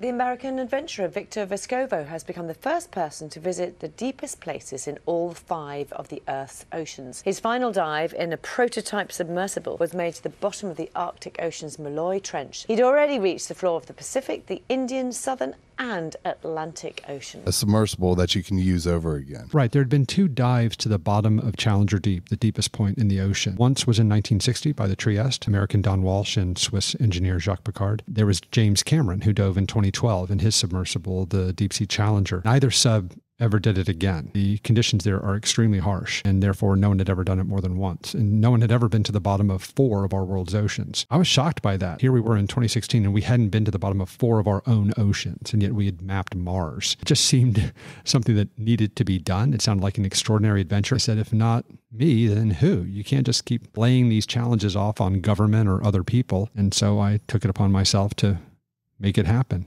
The American adventurer Victor Vescovo has become the first person to visit the deepest places in all five of the Earth's oceans. His final dive in a prototype submersible was made to the bottom of the Arctic Ocean's Molloy Trench. He'd already reached the floor of the Pacific, the Indian, Southern and Atlantic Ocean. A submersible that you can use over again. Right, there had been two dives to the bottom of Challenger Deep, the deepest point in the ocean. Once was in 1960 by the Trieste, American Don Walsh and Swiss engineer Jacques Picard. There was James Cameron, who dove in 2012 in his submersible, the Deep Sea Challenger. Neither sub ever did it again. The conditions there are extremely harsh, and therefore no one had ever done it more than once, and no one had ever been to the bottom of four of our world's oceans. I was shocked by that. Here we were in 2016, and we hadn't been to the bottom of four of our own oceans, and yet we had mapped Mars. It just seemed something that needed to be done. It sounded like an extraordinary adventure. I said, if not me, then who? You can't just keep laying these challenges off on government or other people, and so I took it upon myself to make it happen.